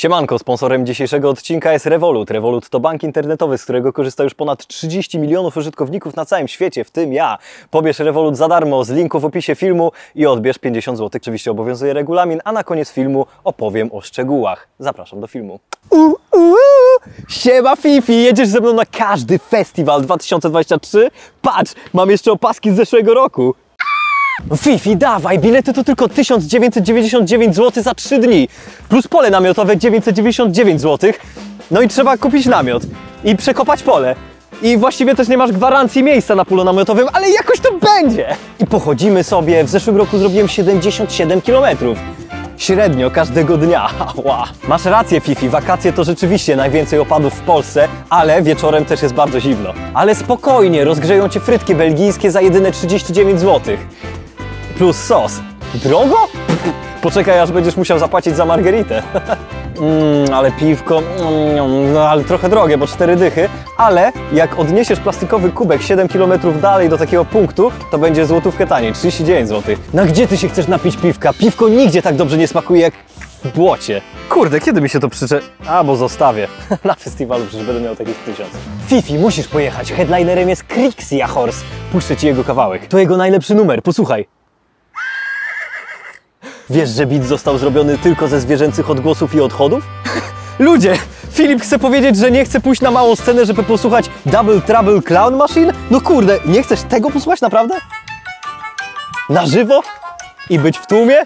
Siemanko, sponsorem dzisiejszego odcinka jest Revolut. Revolut to bank internetowy, z którego korzysta już ponad 30 milionów użytkowników na całym świecie, w tym ja. Pobierz Revolut za darmo z linku w opisie filmu i odbierz 50 zł. Oczywiście obowiązuje regulamin, a na koniec filmu opowiem o szczegółach. Zapraszam do filmu. Siema Fifi, jedziesz ze mną na każdy festiwal 2023? Patrz, mam jeszcze opaski z zeszłego roku. Fifi, dawaj, bilety to tylko 1999 zł za 3 dni, plus pole namiotowe 999 zł, no i trzeba kupić namiot i przekopać pole. I właściwie też nie masz gwarancji miejsca na polu namiotowym, ale jakoś to będzie! I pochodzimy sobie, w zeszłym roku zrobiłem 77 km. Średnio każdego dnia, ała. Masz rację Fifi, wakacje to rzeczywiście najwięcej opadów w Polsce, ale wieczorem też jest bardzo zimno. Ale spokojnie, rozgrzeją Cię frytki belgijskie za jedyne 39 zł. Plus sos. Drogo? Pff, poczekaj, aż będziesz musiał zapłacić za margeritę. Ale piwko, no ale trochę drogie, bo 4 dychy. Ale jak odniesiesz plastikowy kubek 7 km dalej do takiego punktu, to będzie złotówkę taniej, 39 zł. No gdzie ty się chcesz napić piwka? Piwko nigdzie tak dobrze nie smakuje jak w błocie. Kurde, kiedy mi się to przycze... Albo zostawię. Na festiwalu przecież będę miał takich 1000. Fifi, musisz pojechać. Headlinerem jest Crixia Horse. Puszczę ci jego kawałek. To jego najlepszy numer, posłuchaj. Wiesz, że beat został zrobiony tylko ze zwierzęcych odgłosów i odchodów? Ludzie, Filip chce powiedzieć, że nie chce pójść na małą scenę, żeby posłuchać Double Trouble Clown Machine? No kurde, nie chcesz tego posłuchać naprawdę? Na żywo? I być w tłumie?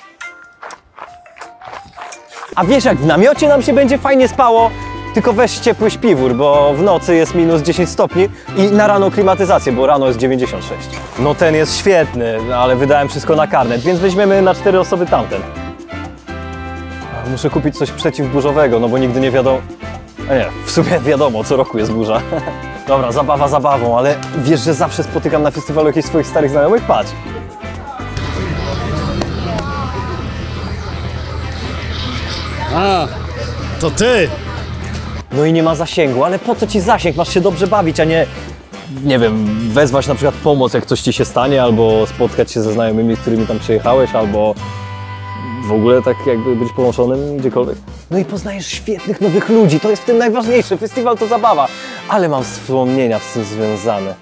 A wiesz, jak w namiocie nam się będzie fajnie spało? Tylko weź ciepły śpiwór, bo w nocy jest minus 10 stopni i na rano klimatyzację, bo rano jest 96. No ten jest świetny, ale wydałem wszystko na karnet, więc weźmiemy na 4 osoby tamten. Muszę kupić coś przeciwburzowego, no bo nigdy nie wiadomo... A nie, w sumie wiadomo, co roku jest burza. Dobra, zabawa zabawą, ale wiesz, że zawsze spotykam na festiwalu jakichś swoich starych znajomych? Patrz! A, to ty! No i nie ma zasięgu, ale po co ci zasięg? Masz się dobrze bawić, a nie, nie wiem, wezwać na przykład pomoc, jak coś ci się stanie, albo spotkać się ze znajomymi, z którymi tam przyjechałeś, albo w ogóle tak jakby być połączonym gdziekolwiek. No i poznajesz świetnych nowych ludzi, to jest w tym najważniejsze, festiwal to zabawa, ale mam wspomnienia z tym związane.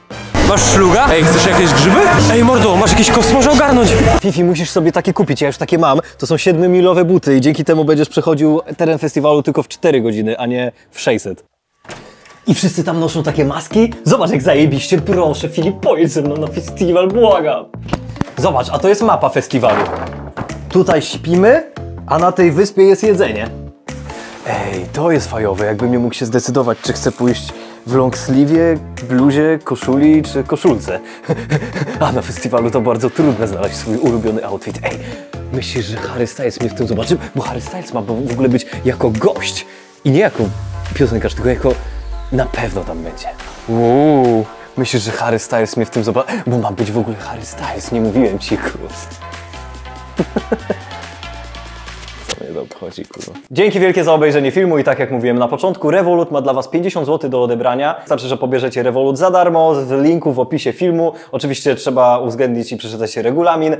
Masz szluga? Ej, chcesz jakieś grzyby? Ej, mordo, masz jakiś koks, może ogarnąć. Fifi, musisz sobie takie kupić, ja już takie mam. To są 7-milowe buty i dzięki temu będziesz przechodził teren festiwalu tylko w 4 godziny, a nie w 600. I wszyscy tam noszą takie maski? Zobacz, jak zajebiście, proszę Filip, pojedź ze mną na festiwal, błagam. Zobacz, a to jest mapa festiwalu. Tutaj śpimy, a na tej wyspie jest jedzenie. Ej, to jest fajowe, jakbym nie mógł się zdecydować, czy chcę pójść w longsleeve'ie, bluzie, koszuli czy koszulce. A na festiwalu to bardzo trudno znaleźć swój ulubiony outfit. Ej, myślisz, że Harry Styles mnie w tym zobaczy? Bo Harry Styles ma w ogóle być jako gość i nie jako piosenkarz, tylko jako... na pewno tam będzie. Uuu, myślisz, że Harry Styles mnie w tym zobaczy? Bo ma być w ogóle Harry Styles, nie mówiłem ci, obchodzi, kurwa. Dzięki wielkie za obejrzenie filmu i tak jak mówiłem na początku, Revolut ma dla Was 50 zł do odebrania. Wystarczy, że pobierzecie Revolut za darmo z linku w opisie filmu. Oczywiście trzeba uwzględnić i przeczytać regulamin,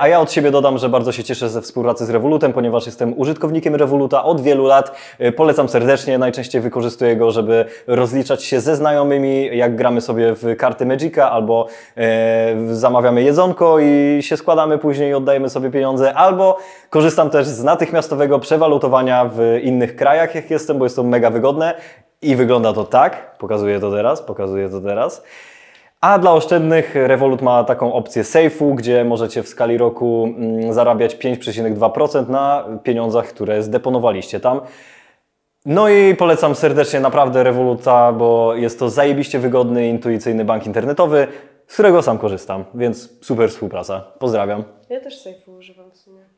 a ja od siebie dodam, że bardzo się cieszę ze współpracy z Revolutem, ponieważ jestem użytkownikiem Revoluta od wielu lat. Polecam serdecznie, najczęściej wykorzystuję go, żeby rozliczać się ze znajomymi, jak gramy sobie w karty Magicka albo zamawiamy jedzonko i się składamy później i oddajemy sobie pieniądze, albo korzystam też z natychmiastowego przewalutowania w innych krajach, jak jestem, bo jest to mega wygodne i wygląda to tak. Pokazuję to teraz, A dla oszczędnych Revolut ma taką opcję sejfu, gdzie możecie w skali roku zarabiać 5,2% na pieniądzach, które zdeponowaliście tam. No i polecam serdecznie naprawdę Revoluta, bo jest to zajebiście wygodny, intuicyjny bank internetowy, z którego sam korzystam, więc super współpraca. Pozdrawiam. Ja też sejfu używam w sumie.